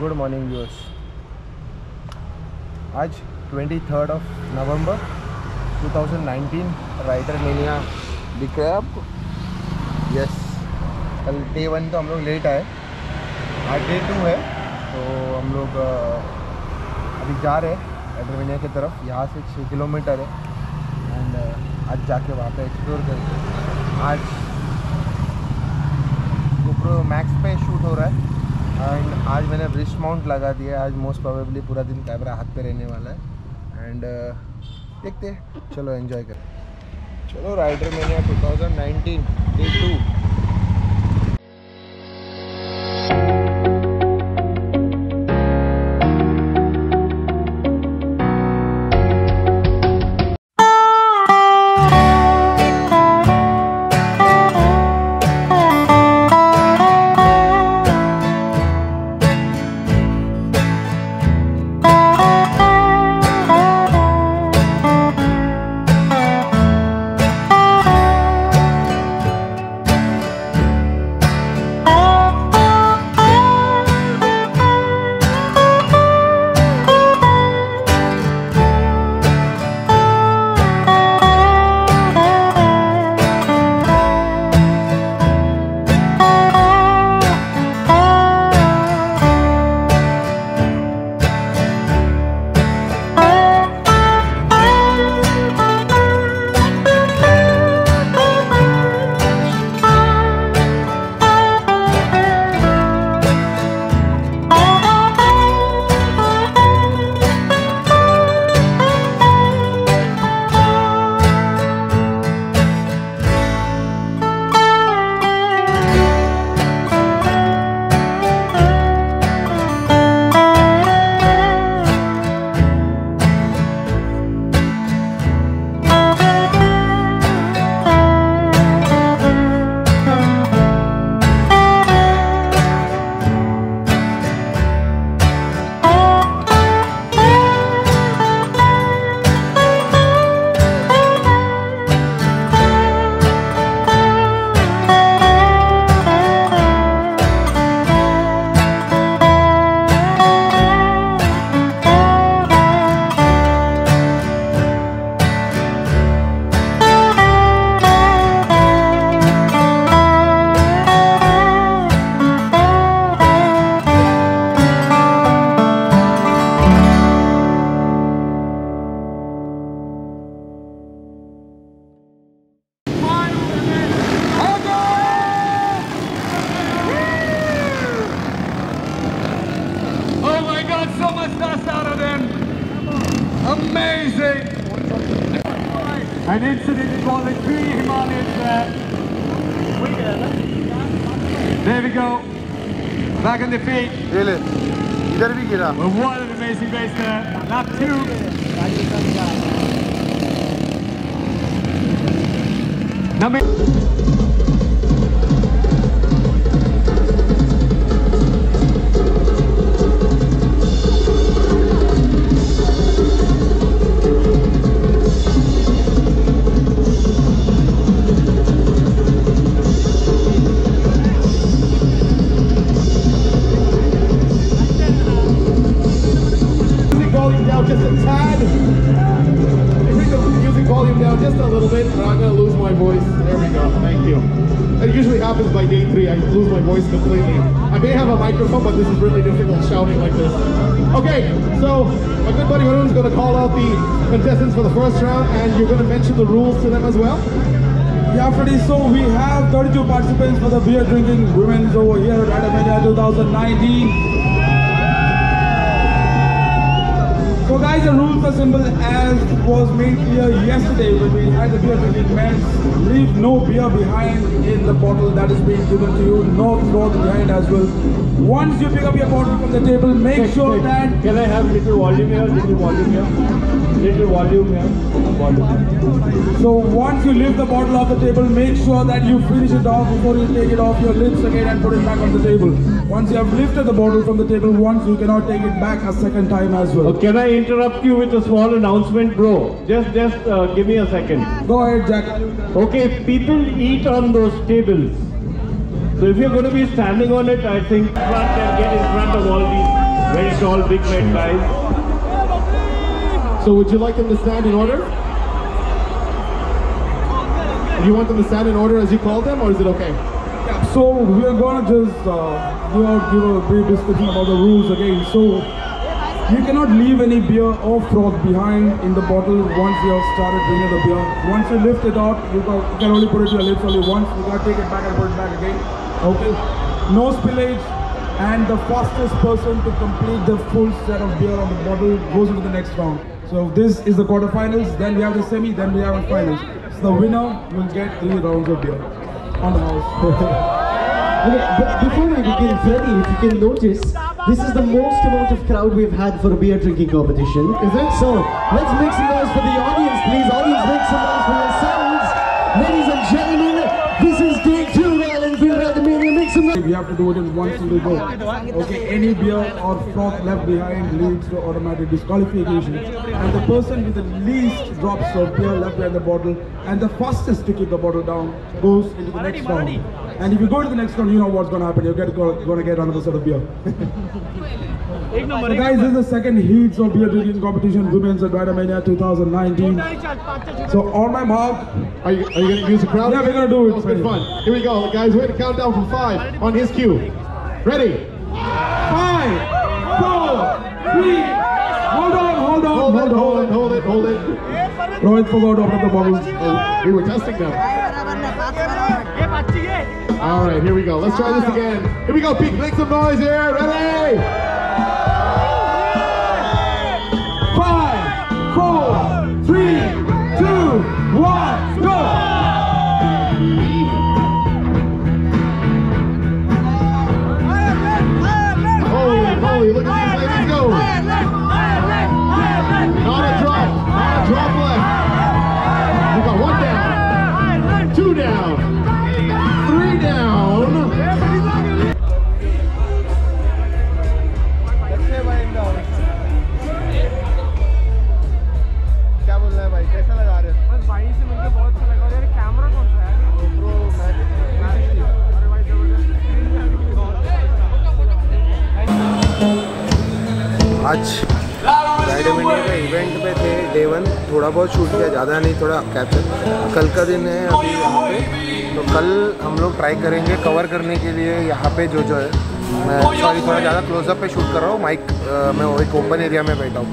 Good morning viewers. आज 23rd of November 2019 rider mania दिख रहा है आपको। यस, कल Day 1 तो हम लोग लेट आए, आज Day 2 है तो हम लोग अभी जा रहे हैं राइडर मेनिया की तरफ। यहाँ से 6 किलोमीटर है एंड आज जाके वहाँ पे एक्सप्लोर करेंगे। आज GoPro मैक्स पे शूट हो रहा है एंड आज मैंने रिस्ट माउंट लगा दिया है। आज मोस्ट प्रोबेबली पूरा दिन कैमरा हाथ पे रहने वाला है एंड देखते हैं, चलो एंजॉय करें। चलो rider mania 2019 Day 2। An incident for the three Himalayas there. There we go. Back on the feet. Really? Idhar bhi gira. What an amazing race there. Lap 2. Contestants for the first round, and you're going to mention the rules to them as well? Yeah, Freddy, so we have 32 participants for the beer drinking women's over here at Rider Mania 2019. So guys, the rules are simple as was made clear yesterday when we had the beer drinking men. Leave no beer behind in the bottle that is being given to you, no cloth behind as well. Once you pick up your bottle from the table, make sure that... Can I have little volume here? So once you lift the bottle off the table, make sure that you finish it off before you take it off your lips again and put it back on the table. Once you have lifted the bottle from the table once, you cannot take it back a second time as well. Can I interrupt you with a small announcement, bro? Just give me a second. Go ahead, Jack. Okay, people eat on those tables. So if you're going to be standing on it, I think one can get in front of all these. Very tall, big men guys. So would you like them to stand in order? Do you want them to stand in order as you call them, or is it okay? Yeah. So we're gonna just give a brief discussion about the rules again. So you cannot leave any beer or froth behind in the bottle once you have started drinking the beer. Once you lift it out, you can only put it to your lips only once. You gotta take it back and put it back again. Okay. No spillage, and the fastest person to complete the full set of beer on the bottle goes into the next round. So this is the quarterfinals, then we have the semi, then we have the finals. So the winner will get 3 rounds of beer on the house. Okay, but before we begin, Freddy, if you can notice, this is the most amount of crowd we've had for a beer drinking competition. Is it? So, let's make some noise for the audience, please. Audience, make some noise for yourselves. Ladies and gentlemen, this is day 2, and we're at the Mania. Make some noise. We have to do it in one single go. Okay, any beer or froth left behind leads to automatic disqualification. And the person with the least drops of beer left behind the bottle and the fastest to keep the bottle down goes into the next round. And if you go to the next one, you know what's going to happen. You're going to get another set of beer. So guys, this is the second heats of beer drinking competition, Women's at Rider Mania 2019. So on my mark, are you going to use the crowd? Yeah, we're going to do it. It's been fun. Here we go, guys. We're going to count down from 5 on his cue. Ready? 5, 4, 3. Hold it. Rohit forgot to open the bottles. Oh, we were testing them. All right, here we go. Let's try this again. Here we go, Pete. Make some noise here. Ready? 5, 4, 3, 2, 1, go! Holy, look at these ladies go! Not a drop left. We got 1 down, 2 down. आज rider mania का event में थे day 1, थोड़ा बहुत shoot किया, ज़्यादा नहीं, थोड़ा कैप्चर। कल का दिन है अभी यहाँ पे, तो कल हम लोग ट्राई करेंगे कवर करने के लिए यहाँ पे जो है। मैं सॉरी थोड़ा ज़्यादा क्लोजअप पे शूट कर रहा हूँ, माइक मैं एक ओपन एरिया में बैठा हूँ।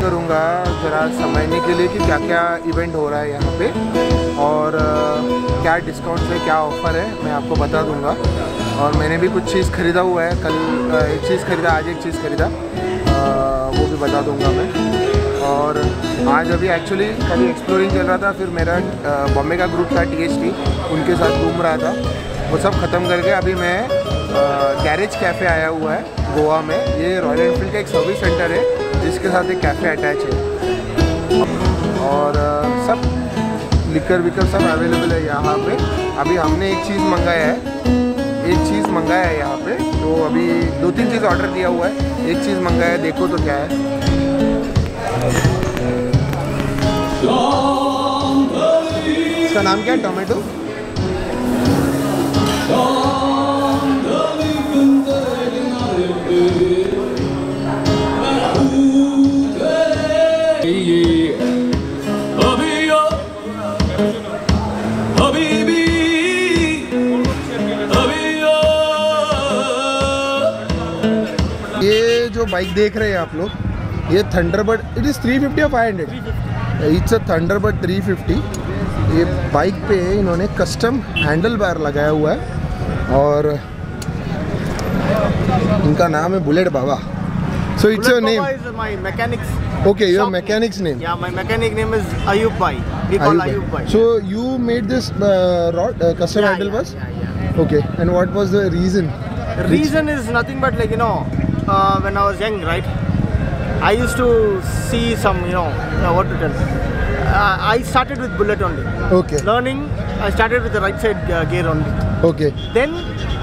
करूँगा ज़रा समझने के लिए कि क्या क्या इवेंट हो रहा है यहाँ पर और क्या डिस्काउंट है, क्या ऑफ़र है, मैं आपको बता दूँगा। और मैंने भी कुछ चीज़ ख़रीदा हुआ है, कल एक चीज़ ख़रीदा, आज एक चीज़ ख़रीदा, वो भी बता दूंगा मैं। और आज अभी एक्चुअली कभी एक्सप्लोरिंग चल रहा था, फिर मेरा बॉम्बे का ग्रुप था THT, उनके साथ घूम रहा था, वो सब ख़त्म करके अभी मैं गैरेज कैफ़े आया हुआ है गोवा में। ये रॉयल एनफील्ड का एक सर्विस सेंटर है जिसके साथ एक कैफ़े अटैच है और सब लिकर विकर सब अवेलेबल है यहाँ पे। अभी हमने एक चीज़ मंगाया है यहाँ पे, तो अभी 2-3 चीज़ ऑर्डर दिया हुआ है, एक चीज़ मंगाया है, देखो तो क्या है। इसका नाम क्या है? टोमेटो। बाइक देख रहे हैं आप लोग, ये थंडरबर्ड, इट इज़ 350 या 500, इट्स अ थंडरबर्ड 350। ये बाइक पे इन्होंने कस्टम हैंडल बार लगाया हुआ है और इनका नाम है bullet Baba. So it's your name? My mechanic's. Okay, your mechanic's name? Yeah, my mechanic name is Ayub bhai, we call Ayub bhai. So you made this rod custom handle bars? Okay, and what was the reason? Reason is nothing but like you know, when I was young, right, I used to see some, what to tell. I started with bullet only. Okay. Learning, I started with the right side gear only. Okay. Then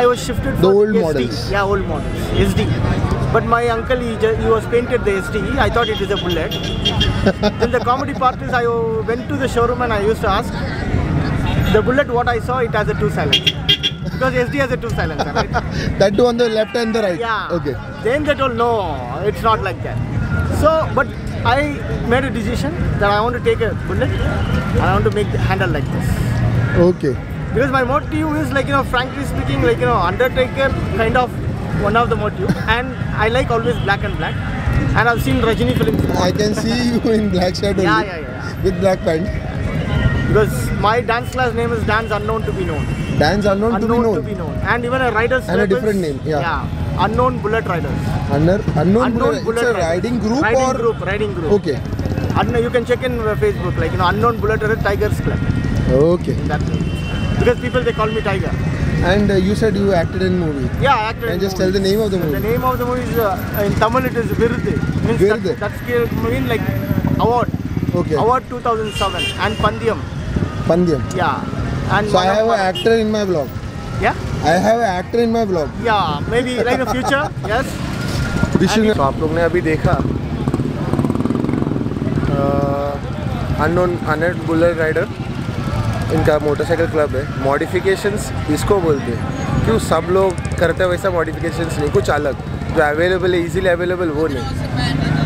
I was shifted to the old SD. Models. Yeah, old models. SD. But my uncle, he was painted the SD. I thought it is a bullet. Then the comedy part is, I went to the showroom and I used to ask the bullet what I saw. It has a 2 silent. because SD has a two silencer, right? That two on the left and the right. Yeah. Okay. Then they told no, it's not like that. So, but I made a decision that I want to take a bullet and I want to make the handle like this. Okay. Because my motive is like, you know, frankly speaking, like, you know, Undertaker kind of one of the motive, and I like always black and black, and I've seen Rajini films. I can see you in black shirt only. Yeah, yeah, yeah. With black pants. Because my dance class name is Dance Unknown to be Known. Dance Unknown to be known. And even a rider's name. And a different name. Yeah. Yeah. Unknown Bullet Riders. Unknown Bullet Riders. It's a riding group or? Riding group. Okay. You can check in Facebook, like, you know, Unknown Bullet Riders Tigers Club. Okay. That name. Because people, they call me Tiger. And you said you acted in movie. Yeah, I acted in just movies. Tell the name of the movie. The name of the movie is, in Tamil it is Virudhi. Virudhi. That's mean like award. Okay. Award 2007 and Pandiyam. Pandiyam. Yeah. And so I have an actor in my blog. Yeah? I have an actor in my blog. Yeah, maybe like in the future. Yes. So आप लोग ने अभी देखा Unknown Bullet Rider, इनका motorcycle club है. Modifications इसको बोलते हैं क्यों सब लोग करते हैं वैसा मॉडिफिकेशंस नहीं, कुछ अलग जो अवेलेबल है, इजीली अवेलेबल वो नहीं.